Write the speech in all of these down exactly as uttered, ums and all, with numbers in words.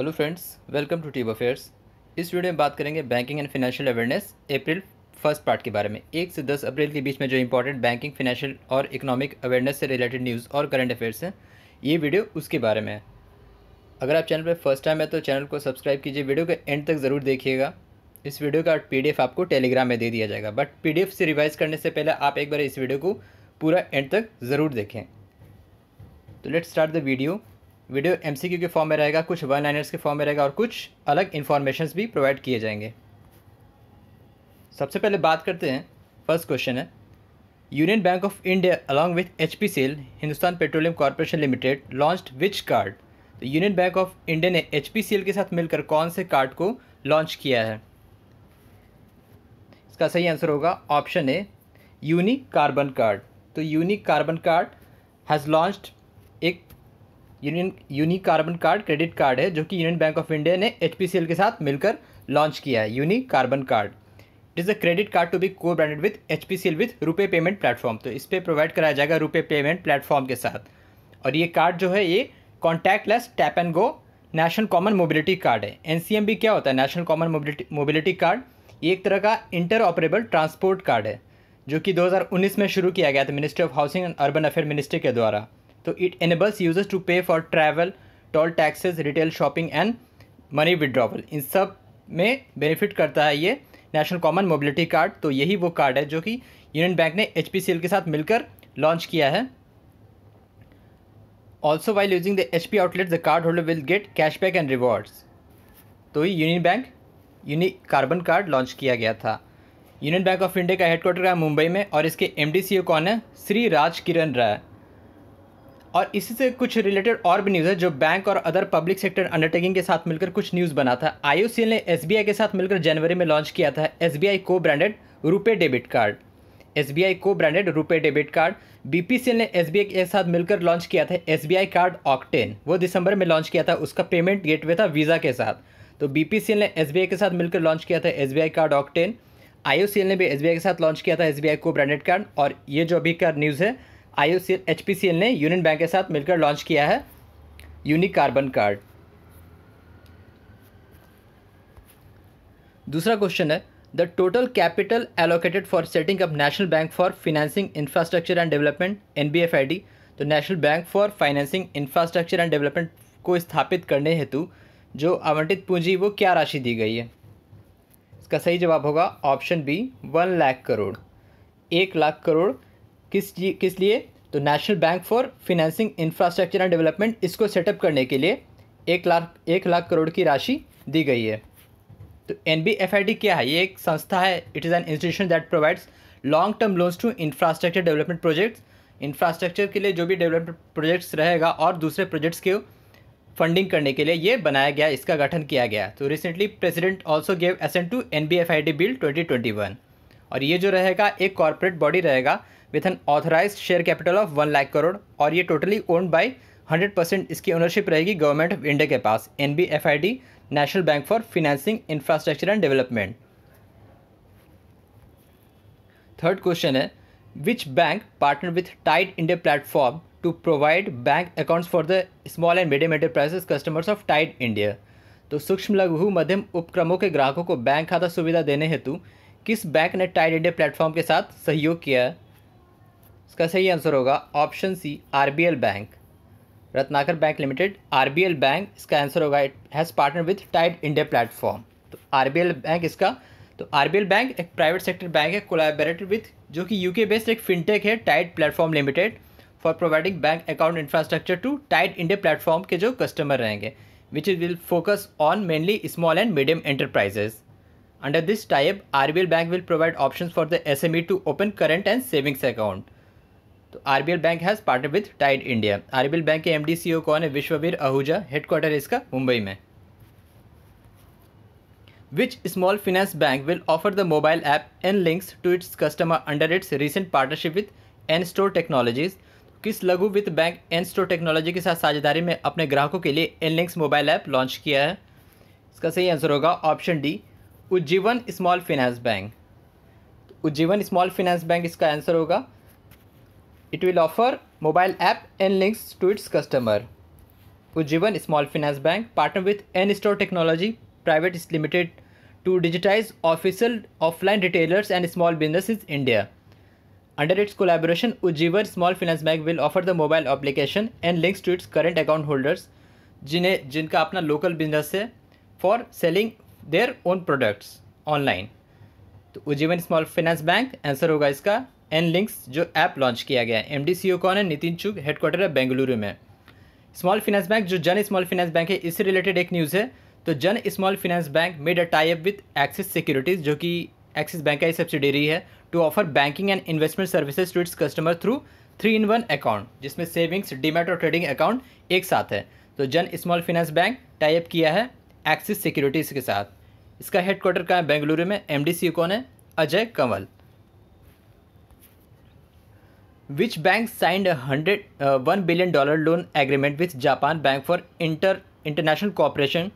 Hello friends, welcome to टीब affairs. इस video में बात करेंगे banking and financial awareness April first part के बारे में। एक से दस अप्रैल के बीच में जो इंपॉर्टेंट बैंकिंग, फाइनेंशियल और इकोनॉमिक अवेयरनेस से रिलेटेड न्यूज़ और करंट अफेयर्स हैं, ये वीडियो उसके बारे में है। अगर आप चैनल पर फर्स्ट टाइम है तो चैनल को सब्सक्राइब कीजिए, वीडियो के एंड तक ज़रूर देखिएगा। इस वीडियो का पी डी एफ आपको टेलीग्राम में दे दिया जाएगा, बट पी डी एफ से रिवाइज़ करने से पहले आप एक बार इस वीडियो को पूरा एंड तक ज़रूर देखें। तो let's start the video. Video MCQ के फॉर्म में रहेगा, कुछ वन लाइनर्स के फॉर्म में रहेगा और कुछ अलग इन्फॉर्मेशंस भी प्रोवाइड किए जाएंगे। सबसे पहले बात करते हैं, फर्स्ट क्वेश्चन है, Union Bank of India along with HPCL, Hindustan Petroleum Corporation Limited launched which card. तो यूनियन बैंक ऑफ इंडिया ने एचपीसीएल के साथ मिलकर कौन से कार्ड को लॉन्च किया है? इसका सही आंसर होगा option A, unique carbon card. तो unique carbon card has launched एक Union unique carbon card credit card है जो कि यूनियन बैंक ऑफ इंडिया ने एचपीसीएल के साथ मिलकर लॉन्च किया है। Unique carbon card it is a credit card to be co branded with HPCL with RuPay payment platform. तो इस पर प्रोवाइड कराया जाएगा रुपे पेमेंट प्लेटफॉर्म के साथ। और ये कार्ड जो है ये contactless tap and go national common mobility card है। एनसीएमबी क्या होता है? National common mobility mobility card ये एक तरह का इंटर ऑपरेबल ट्रांसपोर्ट कार्ड है जो कि दो हज़ार उन्नीस में शुरू किया गया था ministry of housing and urban affair ministry के द्वारा। तो it enables users to pay for travel, toll taxes, retail shopping and money withdrawal, इन सब में बेनिफिट करता है ये नेशनल कॉमन मोबिलिटी कार्ड। तो यही वो कार्ड है जो कि यूनियन बैंक ने एचपीसीएल के साथ मिलकर लॉन्च किया है। Also while using the HP outlet the card holder will get cashback and rewards. तो ये Union Bank unique carbon card launch किया गया था। यूनियन बैंक ऑफ इंडिया का हेडक्वार्टर है मुंबई में और इसके एम डी सी ओ कौन है? श्री राज किरण राय। और इसी से कुछ रिलेटेड और भी न्यूज़ है जो बैंक और अदर पब्लिक सेक्टर अंडरटेकिंग के साथ मिलकर कुछ न्यूज़ बना था। आईओसीएल ने एसबीआई के साथ मिलकर जनवरी में लॉन्च किया था SBI co branded RuPay debit card. SBI co branded RuPay debit card BPCL ने एसबीआई के साथ मिलकर लॉन्च किया था एसबीआई कार्ड ऑक्टेन। वो दिसंबर में लॉन्च किया था, उसका पेमेंट गेटवे था वीज़ा के साथ। तो बीपीसीएल ने एसबीआई के साथ मिलकर लॉन्च किया था एसबीआई कार्ड ऑक्टेन। आईओसीएल ने भी एसबीआई के साथ लॉन्च किया था एसबीआई को ब्रांडेड कार्ड। और ये जो अभी का न्यूज़ है, आईओसीएल एचपीसीएल ने यूनियन बैंक के साथ मिलकर लॉन्च किया है यूनिक कार्बन कार्ड। दूसरा क्वेश्चन है, the total capital allocated for setting up national bank for financing infrastructure and Development NBFID. तो national bank for financing infrastructure and development को स्थापित करने हेतु जो आवंटित पूंजी वो क्या राशि दी गई है? इसका सही जवाब होगा option B, one lakh crore. एक लाख करोड़ किस किस लिए? तो national bank for financing infrastructure and development इसको सेटअप करने के लिए एक लाख एक लाख करोड़ की राशि दी गई है। तो एनबीएफआईडी क्या है? ये एक संस्था है, it is an institution that provides long term loans to infrastructure development projects. Infrastructure के लिए जो भी डेवलपमेंट प्रोजेक्ट्स रहेगा और दूसरे प्रोजेक्ट्स के फंडिंग करने के लिए ये बनाया गया, इसका गठन किया गया। तो recently president also gave assent to NBFID bill twenty twenty one. और ये जो रहेगा एक कॉरपोरेट बॉडी रहेगा with an authorize share capital of one lakh crore और ये totally owned by hundred percent इसकी ओनरशिप रहेगी गवर्नमेंट ऑफ इंडिया के पास। NBFID National bank for financing infrastructure and development. Third question है, which bank partner with Tide India platform to provide bank accounts for the small and medium enterprises customers of Tide India. तो सूक्ष्म लघु मध्यम उपक्रमों के ग्राहकों को bank खाता सुविधा देने हेतु किस बैंक ने टाइड इंडिया प्लेटफॉर्म के साथ सहयोग किया है? इसका सही आंसर होगा option C, RBL Bank. Ratnakar bank Limited, RBL Bank इसका आंसर होगा। It has partner with Tide India platform. तो आरबीएल बैंक इसका तो आरबीएल बैंक एक प्राइवेट सेक्टर बैंक है कोलैबोरेटिव विथ जो कि यूके बेस्ड एक फिनटेक है Tide platform limited for providing bank account infrastructure to Tide India platform के जो कस्टमर रहेंगे which is will focus on mainly small and medium enterprises. Under this type RBL Bank will provide option for the SME to open current and savings account. तो RBL Bank has partner with Tide India. RBL Bank के MD CEO कौन है? Vishwavir Ahuja. Headquarter इसका मुंबई में। Which small finance bank will offer the mobile app Nlinks to its customer under its recent partnership with NStore technologies. किस लघु वित्त bank N store technology के साथ साझेदारी में अपने ग्राहकों के लिए Nlinks mobile app launch किया है? इसका सही आंसर होगा option D, Ujjivan small finance bank. Ujjivan small finance bank इसका आंसर होगा। It will offer mobile app and links to its customer. Ujjivan Small Finance Bank partnered with N-Store Technology Private Limited to digitize official offline retailers and small businesses in India. Under its collaboration, Ujjivan Small Finance Bank will offer the mobile application and links to its current account holders जिन्हें जिनका अपना local business है for selling their own products online. तो Ujjivan small finance bank answer होगा इसका. N links जो app launch किया गया है, एम डी सी ओ कौन है, नितिन चुग, हेडक्वार्टर है बेंगलुरु में. स्मॉल फाइनेंस बैंक जो जन स्मॉल फाइनेंस बैंक है इससे रिलेटेड एक न्यूज़ है. तो Jana small finance bank made a tie up with Axis Securities जो कि एक्सिस बैंक का ही सब्सिडरी है to offer banking and investment services to its customer through three in one account जिसमें सेविंग्स, डीमैट और ट्रेडिंग अकाउंट एक साथ है. तो Jana small finance bank tie up किया है एक्सिस सिक्योरिटीज़ के साथ. इसका हेडक्वार्टर कहाँ है, बेंगलुरु में. एम डी सी ओ कौन है, Ajay Kanwal. Which bank signed a hundred uh, one billion dollar loan agreement with Japan Bank for Inter International Cooperation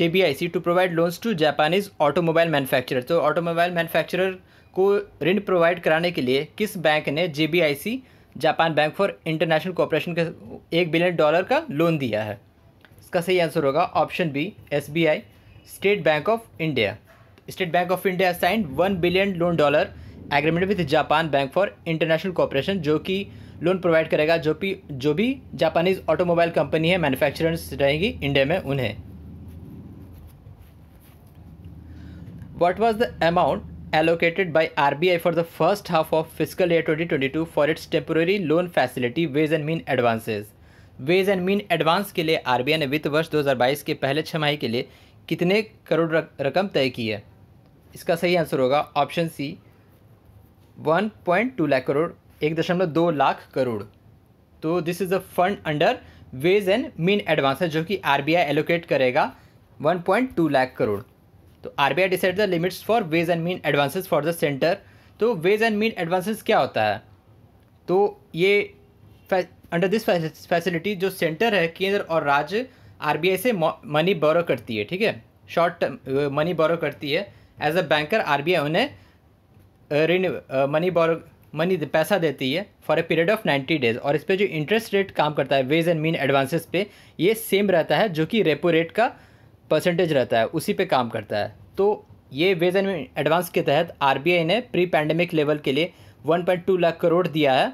(J B I C) to provide loans to Japanese automobile manufacturer. तो automobile manufacturer को ऋण provide कराने के लिए किस bank ने J B I C Japan bank for international cooperation के एक बिलियन डॉलर का लोन दिया है. इसका सही आंसर होगा option B, S B I State bank of India. State bank of India signed one billion loan dollar agreement with Japan bank for international cooperation जो कि लोन प्रोवाइड करेगा जो भी जो भी जापानीज ऑटोमोबाइल कंपनी है, manufacturers रहेगी India में उन्हें. What was the amount allocated by RBI for the first half of fiscal year twenty twenty two for its temporary loan facility ways and means advances. Ways and means advance के लिए RBI ने वित्त वर्ष दो हज़ार बाईस के पहले छमाही के लिए कितने करोड़ रकम तय की है. इसका सही आंसर होगा option C, one point two lakh crore, एक दशमलव दो लाख करोड़. तो this is a fund under ways and means advance है जो कि आरबीआई एलोकेट करेगा one point two lakh crore. तो RBI decide the limits for ways and means advances for the centre. तो वेज एंड मीन एडवांसेस क्या होता है, तो ये अंडर दिस फैसिलिटी जो सेंटर है, केंद्र और राज्य आरबीआई से मनी बोरो करती है, ठीक है, शॉर्ट टर्म मनी बोरो करती है. एज अ बैंकर आरबीआई उन्हें ऋण मनी बोरो मनी पैसा देती है for a period of ninety days. और इस पर जो इंटरेस्ट रेट काम करता है वेज एंड मीन एडवांसेस पे, ये सेम रहता है जो कि रेपो रेट का परसेंटेज रहता है, उसी पे काम करता है. तो ये वेज एंड मीन एडवांस के तहत आरबीआई ने प्री पैंडमिक लेवल के लिए one point two lakh crore दिया है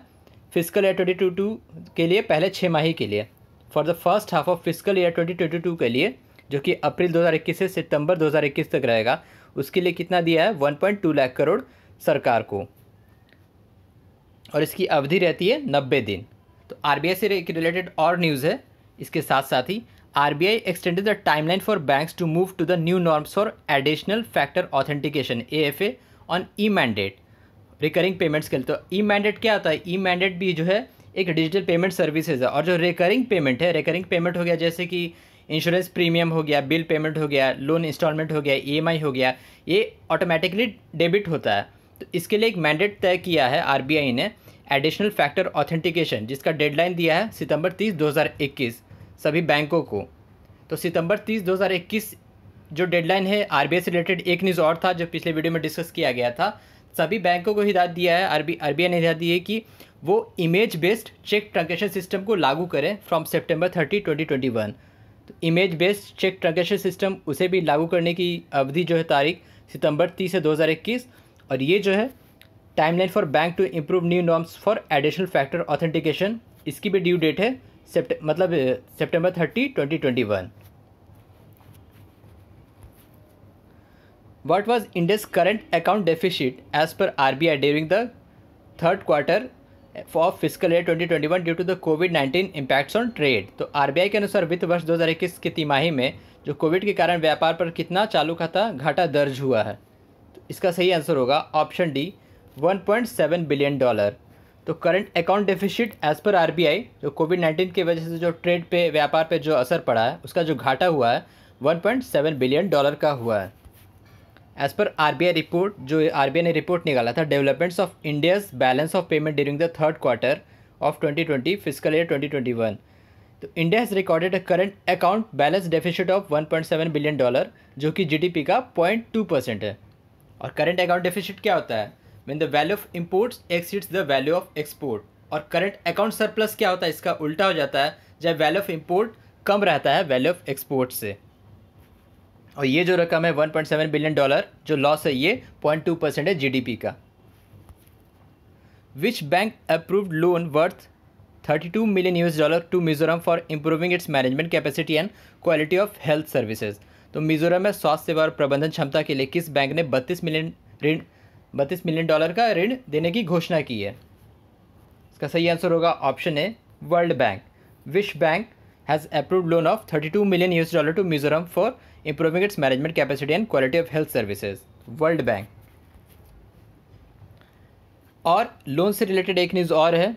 fiscal year twenty twenty two के लिए पहले छः माही के लिए for the first half of fiscal year twenty twenty two के लिए जो कि अप्रैल दो हज़ार इक्कीस से सितम्बर दो हज़ार इक्कीस तक रहेगा. उसके लिए कितना दिया है, one point two lakh crore सरकार को, और इसकी अवधि रहती है नब्बे दिन. तो आरबीआई से रिलेटेड और न्यूज़ है. इसके साथ साथ ही RBI extended the timeline for banks to move to the new norms for additional factor authentication A F A on e mandate recurring payments के लिए. तो ई मैंडेट क्या होता है, ई मैंडेट भी जो है एक डिजिटल पेमेंट सर्विसेज है. और जो रिकरिंग पेमेंट है, रिकरिंग पेमेंट हो गया जैसे कि इंश्योरेंस प्रीमियम हो गया, बिल पेमेंट हो गया, लोन इंस्टॉलमेंट हो गया, ई एम आई हो गया, ये ऑटोमेटिकली डेबिट होता है. तो इसके लिए एक मैंडेट तय किया है आरबीआई ने, एडिशनल फैक्टर ऑथेंटिकेशन, जिसका डेडलाइन दिया है सितंबर तीस दो हज़ार इक्कीस सभी बैंकों को. तो सितंबर तीस दो हज़ार इक्कीस जो डेडलाइन है, आरबीआई से रिलेटेड एक न्यूज़ और था जो पिछले वीडियो में डिस्कस किया गया था. सभी बैंकों को हिदायत दिया है आरबीआई ने, हिदायत दी है कि वो image based cheque transaction system को लागू करें from September thirty twenty twenty one. तो image based cheque transaction system उसे भी लागू करने की अवधि जो है तारीख सितंबर तीस से दो हज़ार इक्कीस. और ये जो है timeline for bank to improve new norms for additional factor authentication, इसकी भी ड्यू डेट है सेप्ट मतलब September thirty twenty twenty one. What was India's current account deficit as per RBI during the third quarter of fiscal year twenty twenty one due to the COVID nineteen impacts on trade. तो RBI के अनुसार वित्त वर्ष दो हज़ार इक्कीस की तिमाही में जो कोविड के कारण व्यापार पर कितना चालू खाता घाटा दर्ज हुआ है. इसका सही आंसर होगा option D, one point seven billion dollar. तो current account deficit as per RBI जो कोविड नाइन्टीन की वजह से जो ट्रेड पे व्यापार पे जो असर पड़ा है उसका जो घाटा हुआ है one point seven billion dollar का हुआ है एज पर आरबीआई रिपोर्ट. जो आरबीआई ने रिपोर्ट निकाला था developments of India's balance of payment during the third quarter of twenty twenty fiscal year twenty twenty one. तो India has recorded a current account balance deficit of one point seven billion dollar जो कि G D P का point two percent है. और current account deficit क्या होता है, when the value of imports exceeds the value of export. और current account surplus क्या होता है, इसका उल्टा हो जाता है जब वैल्यू ऑफ इम्पोर्ट कम रहता है वैल्यू ऑफ एक्सपोर्ट से। और ये जो रकम है one point seven billion dollar, जो लॉस है ये पॉइंट टू परसेंट है जीडीपी का। Which bank approved loan worth thirty two million US dollar to Mizoram for improving its management capacity and quality of health services. तो मिजोरम में स्वास्थ्य सेवा और प्रबंधन क्षमता के लिए किस बैंक ने बत्तीस मिलियन ऋण बत्तीस मिलियन डॉलर का ऋण देने की घोषणा की है? इसका सही आंसर होगा option A world bank. Which bank has approved loan of thirty two million US dollar to Mizoram for improving its management capacity and quality of health services, world bank. और लोन से रिलेटेड एक news और है,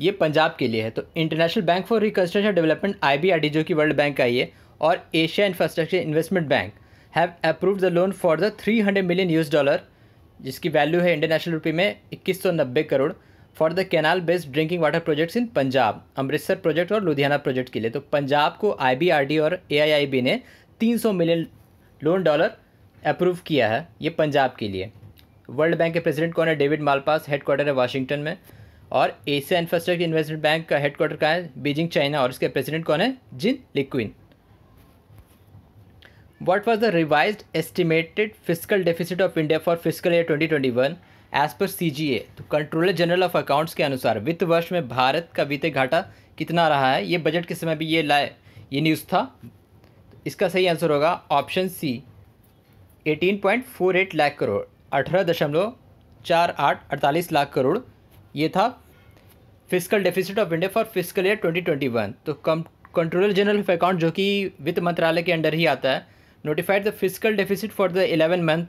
ये पंजाब के लिए है। तो international bank for reconstruction development I B R D, जो कि वर्ल्ड बैंक का ही है, और Asia infrastructure investment bank have approved the loan for the three hundred million US dollar, जिसकी वैल्यू है इंडियन नेशनल रुपये में इक्कीस सौ नब्बे crore, for the canal based drinking water projects in Punjab, Amritsar project और लुधियाना प्रोजेक्ट के लिए। तो पंजाब को आई बी आर डी और ए आई आई बी ने तीन सौ मिलियन लोन डॉलर अप्रूव किया है, ये पंजाब के लिए। वर्ल्ड बैंक के प्रेसिडेंट कौन है? David Malpass. हेडक्वार्टर है वाशिंगटन में। और एशिया इंफ्रास्ट्रक्चर इन्वेस्टमेंट बैंक का हेडक्वार्टर कहाँ है? Beijing, China. और इसके प्रेसिडेंट कौन है? Jin Liqun. What was the revised estimated fiscal deficit of India for fiscal year twenty twenty one as per C जी ए? तो कंट्रोलर जनरल ऑफ अकाउंट्स के अनुसार वित्त वर्ष में भारत का वित्तीय घाटा कितना रहा है? ये बजट के समय भी ये लाए ये न्यूज़ था। इसका सही आंसर होगा ऑप्शन सी अठारह point four eight lakh crore, अठारह दशमलव चार आठ अड़तालीस लाख करोड़ ये था fiscal deficit of India for fiscal year twenty twenty one. तो कम कंट्रोलर जनरल ऑफ अकाउंट, जो कि वित्त मंत्रालय के अंडर ही आता है, notified the fiscal deficit for the eleven month,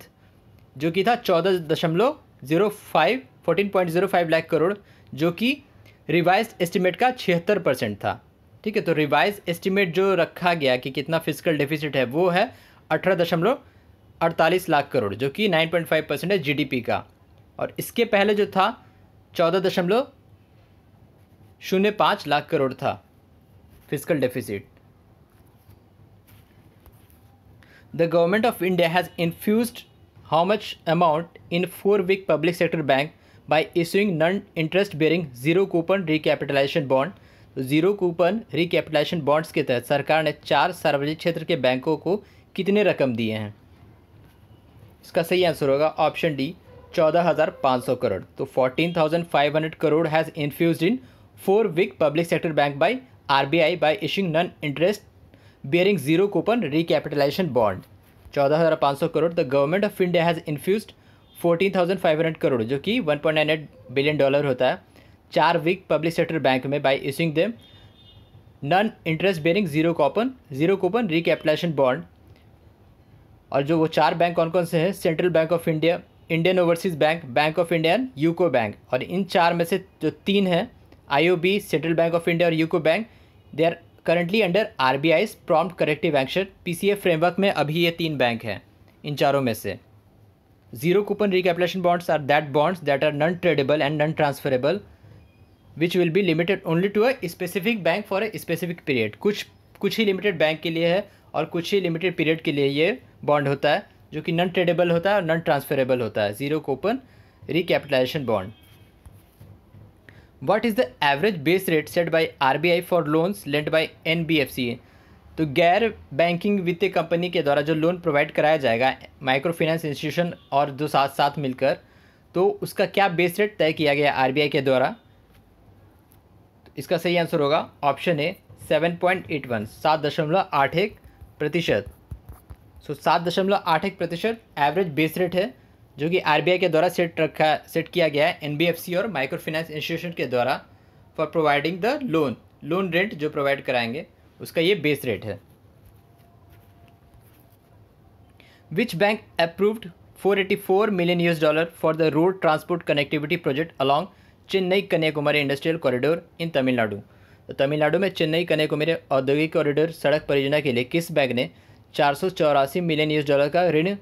जो कि था चौदह दशमलव zero five fourteen point zero five lakh crore, जो कि रिवाइज एस्टिमेट का छिहत्तर परसेंट था। ठीक है, तो रिवाइज एस्टिमेट जो रखा गया कि कितना फिस्कल डेफिसिट है वो है अठारह दशमलव अड़तालीस लाख करोड़, जो कि नाइन पॉइंट फाइव परसेंट है जीडीपी का। और इसके पहले जो था चौदह दशमलव शून्य पाँच लाख करोड़ था fiscal deficit. The government of India has infused how much amount in four week public sector bank by issuing non interest bearing zero coupon recapitalisation bond. तो जीरो कूपन रिकैपिटलाइजेशन बॉन्ड्स के तहत सरकार ने चार सार्वजनिक क्षेत्र के बैंकों को कितने रकम दिए हैं? इसका सही आंसर होगा ऑप्शन डी चौदह हज़ार पाँच सौ करोड़। तो fourteen thousand five hundred crore has infused in four week public sector bank by R B I by issuing non interest bearing zero coupon recapitalisation bond. चौदह हज़ार पाँच सौ crore. The government of India has infused fourteen thousand five hundred crore, जो कि one point nine eight billion dollar होता है, चार week public sector bank में by issuing them non interest bearing zero coupon zero coupon recapitalisation bond. और जो वो चार बैंक कौन कौन से हैं? Central bank of India, Indian overseas bank, bank of India and UCO bank. और इन चार में से जो तीन हैं, I O B, Central bank of India और UCO bank, they are currently under R B I prompt corrective action P C A framework में। अभी ये तीन बैंक हैं इन चारों में से। Zero coupon recapitalisation bonds are that bonds that are non tradable and non transferable which will be limited only to a specific bank for a specific period. कुछ कुछ ही लिमिटेड बैंक के लिए है और कुछ ही लिमिटेड पीरियड के लिए ये बॉन्ड होता है, जो कि नॉन ट्रेडेबल होता है और नॉन ट्रांसफरेबल होता है, zero coupon recapitalisation bond. What is the average base rate set by R B I for loans lent by N B F C? तो गैर बैंकिंग वित्तीय कंपनी के द्वारा जो लोन प्रोवाइड कराया जाएगा माइक्रो फाइनेंस इंस्टीट्यूशन और जो साथ साथ मिलकर, तो उसका क्या बेस रेट तय किया गया आर बी आई के द्वारा? तो इसका सही आंसर होगा option A seven point eight one, सात दशमलव आठ एक प्रतिशत सो सात दशमलव आठ एक प्रतिशत एवरेज बेस रेट है, जो कि आर बी आई के द्वारा सेट रखा सेट किया गया है एन बी एफ सी और माइक्रो फाइनेंस इंस्टीट्यूशन के द्वारा for providing the loan loan rate जो प्रोवाइड कराएंगे उसका ये बेस रेट है। Which bank approved four eighty four million US dollar for the road transport connectivity project along Chennai Kanyakumari industrial corridor in Tamil Nadu? तो तमिलनाडु में चेन्नई कन्याकुमारी औद्योगिक कॉरिडोर सड़क परियोजना के लिए किस बैंक ने चार सौ चौरासी मिलियन यूएस डॉलर का ऋण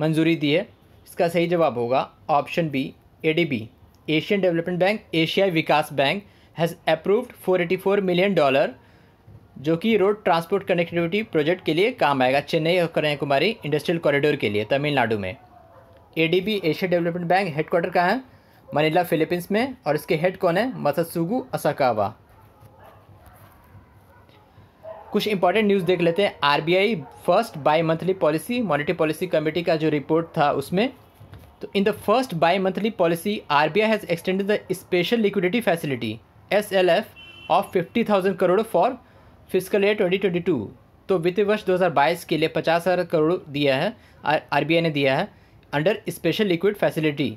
मंजूरी दी है? इसका सही जवाब होगा option B A D B, Asian development bank एशियाई विकास bank has approved four eighty four million dollar, जो कि रोड ट्रांसपोर्ट कनेक्टिविटी प्रोजेक्ट के लिए काम आएगा चेन्नई और कन्याकुमारी इंडस्ट्रियल कॉरिडोर के लिए तमिलनाडु में। A D B Asia development bank headquarter कहाँ है? मनीला फिलीपींस में। और इसके हेड कौन है? Masatsugu Asakawa. कुछ इंपॉर्टेंट न्यूज़ देख लेते हैं। RBI first by monthly policy, monetary policy committee का जो रिपोर्ट था उसमें तो in the first by monthly policy RBI has extended the special liquidity facility SLF of fifty thousand crore for fiscal year twenty twenty two. तो वित्तीय वर्ष दो हज़ार बाईस के लिए पचास हज़ार करोड़ दिया है आरबीआई ने, दिया है under special liquid facility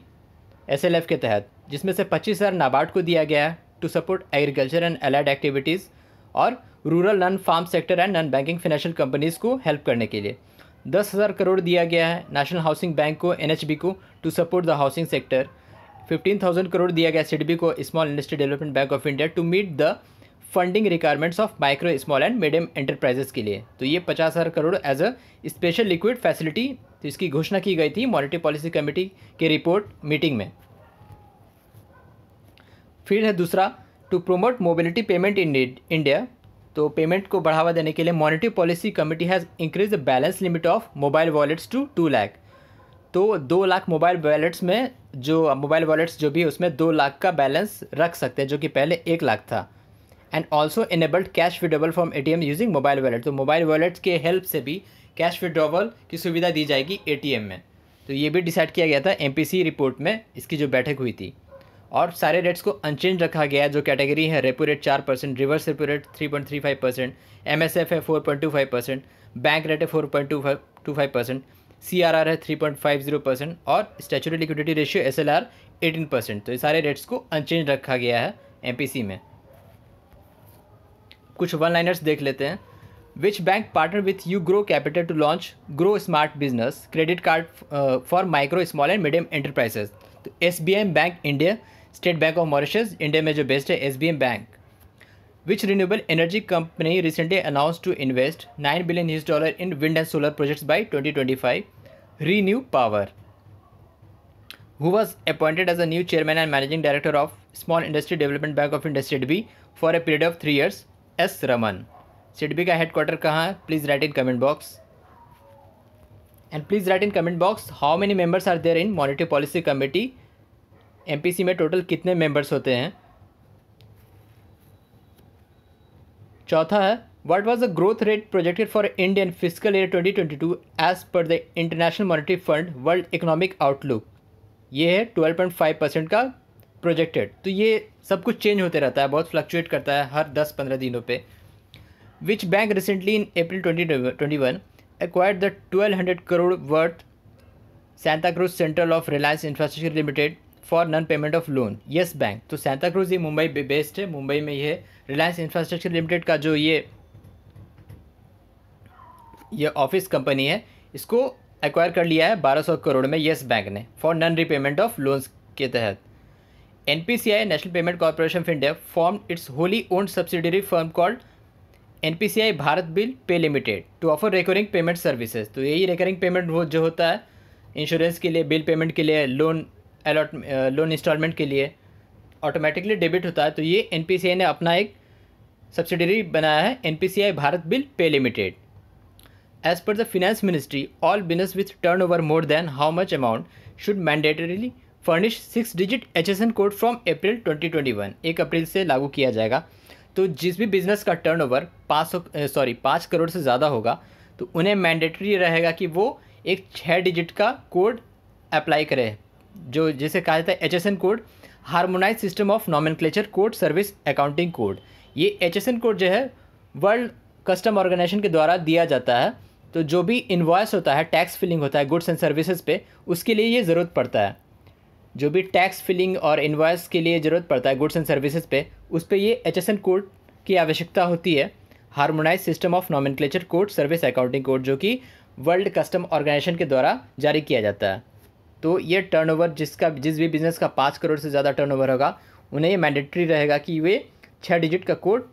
SLF के तहत, जिसमें से पच्चीस हज़ार नाबार्ड को दिया गया है to support agriculture and allied activities और rural non farm sector and non banking financial companies को हेल्प करने के लिए। दस हज़ार करोड़ दिया गया है नेशनल हाउसिंग बैंक को, एनएचबी को, to support the housing sector. Fifteen thousand crore दिया गया सिडबी को, small industry development bank of India, to meet the funding requirements of micro small and medium enterprises के लिए। तो ये पचास हज़ार crore as a special liquid facility, तो इसकी घोषणा की गई थी मॉनेटरी पॉलिसी कमेटी के रिपोर्ट मीटिंग में। फिर है दूसरा, to promote mobility payment in India, तो पेमेंट को बढ़ावा देने के लिए monetary policy committee has increase the balance limit of mobile wallets to two lakh. तो दो लाख मोबाइल वॉलेट्स में जो मोबाइल वॉलेट्स जो भी है उसमें दो लाख का बैलेंस रख सकते हैं, जो कि पहले एक लाख था। And also enabled cash withdrawal from ATM using mobile wallet, तो मोबाइल वॉलेट्स के हेल्प से भी कैश विड्रॉवल की सुविधा दी जाएगी एटीएम में। तो ये भी डिसाइड किया गया था एमपीसी रिपोर्ट में, इसकी जो बैठक हुई थी। और सारे रेट्स को अनचेंज रखा गया है, जो कैटेगरी है रेपो रेट चार percent, reverse repo rate three point three five percent, MSF है four point two five percent, bank rate है four point two five percent, CRR है three point five zero percent और statutory liquidity ratio SLR eighteen percent. तो ये सारे rates को unchange रखा गया है एमपीसी में। कुछ वन लाइनर्स देख लेते हैं। Which bank partner with U grow capital to launch grow smart business credit card for micro small and medium enterprises. तो S B M bank India, state bank of Mauritius India में जो based है S B M bank. Which renewable energy company recently announce to invest nine billion US dollar in wind and solar projects by twenty twenty five. ReNew power. Who was appointed as a new chairman and managing director of small industry development bank of India SIDBI for a period of three years. S Raman. SIDBI का headquarter कहाँ है, please write in comment box, and please write in comment box how many members are there in monetary policy committee. MPC में total कितने members होते हैं। चौथा है, what was the growth rate projected for Indian fiscal year twenty twenty two as per the international monetary fund world economic outlook. ये है twelve point five percent का projected. तो ये सब कुछ चेंज होते रहता है, बहुत फ्लक्चुएट करता है हर दस पंद्रह दिनों पे। Which bank recently in April twenty twenty one acquired the twelve hundred crore worth Santa Cruz Central of Reliance Infrastructure Limited for non-payment of loan. Yes Bank. तो Santa Cruz ये मुंबई बेस्ड है, मुंबई में ये Reliance Infrastructure Limited का जो ये ये office company है, इसको एक्वायर कर लिया है बारह सौ करोड़ में येस बैंक ने for non repayment of loans के तहत। N P C I national payment corporation of India form its wholly owned subsidiary firm called NPCI Bharat bill pay limited to offer recurring payment services. तो यही recurring payment वो जो होता है insurance के लिए, बिल पेमेंट के लिए, लोन अलॉट लोन इंस्टॉलमेंट के लिए ऑटोमेटिकली डेबिट होता है। तो ये एनपीसीआई ने अपना एक सब्सिडरी बनाया है NPCI Bharat bill pay limited. As per the finance ministry, all business with turn over more than how much amount should mandatorily furnish six digit H S N code from April twenty twenty one. एक अप्रैल से लागू किया जाएगा। तो जिस भी business का टर्नओवर पाँच सौ सॉरी पाँच करोड़ से ज़्यादा होगा तो उन्हें मैंडेटरी रहेगा कि वो एक छः डिजिट का कोड अप्लाई करें, जो जिसे कहा जाता है H S N code, harmonise system of nomenclature code service accounting code. ये एच एस एन कोड जो है वर्ल्ड कस्टम ऑर्गेनाइजेशन के द्वारा दिया जाता है। तो जो भी इन्वॉइस होता है, टैक्स फिलिंग होता है गुड्स एंड सर्विसेज पे, उसके लिए ये ज़रूरत पड़ता है। जो भी टैक्स फिलिंग और इन्वॉइस के लिए ज़रूरत पड़ता है गुड्स एंड सर्विसेज पे, उस पे ये एच एस एन कोड की आवश्यकता होती है, harmonise system of nomenclature code service accounting code, जो कि वर्ल्ड कस्टम ऑर्गेनाइजेशन के द्वारा जारी किया जाता है। तो ये टर्नओवर जिसका जिस भी बिज़नेस का पाँच करोड़ से ज़्यादा टर्नओवर होगा उन्हें ये मैंडेटरी रहेगा कि वे छः डिजिट का कोड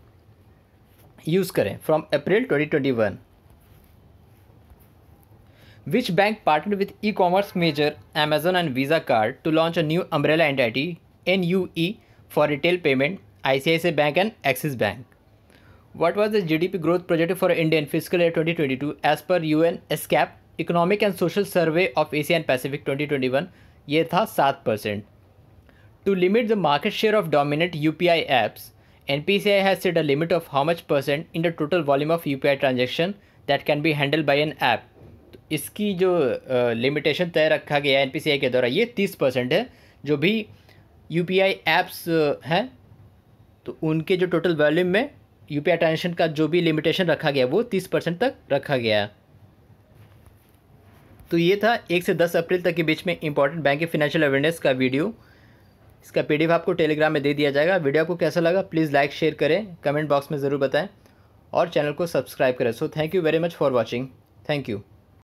यूज़ करें from April twenty twenty one. Which bank partnered with e-commerce major Amazon and Visa Card to launch a new umbrella entity N U E for retail payment? I C I C I Bank and Axis Bank. What was the G D P growth projected for India in fiscal year twenty twenty-two as per U N S C A P Economic and Social Survey of Asia and Pacific twenty twenty-one? ये था सात परसेंट। To limit the market share of dominant U P I apps, N P C I has set a limit of how much percent in the total volume of U P I transaction that can be handled by an app. इसकी जो limitation तय रखा गया है N P C I के द्वारा ये तीस परसेंट है। जो भी U P I एप्स हैं तो उनके जो टोटल वॉल्यूम में U P I ट्रांजेक्शन का जो भी लिमिटेशन रखा गया वो तीस परसेंट तक रखा गया है। तो ये था एक से दस अप्रैल तक के बीच में इंपॉर्टेंट बैंक के फिनेंशियल अवेयरनेस का वीडियो। इसका पीडीएफ आपको टेलीग्राम में दे दिया जाएगा। वीडियो आपको कैसा लगा प्लीज़ लाइक शेयर करें, कमेंट बॉक्स में ज़रूर बताएं और चैनल को सब्सक्राइब करें। So thank you very much for watching. Thank you.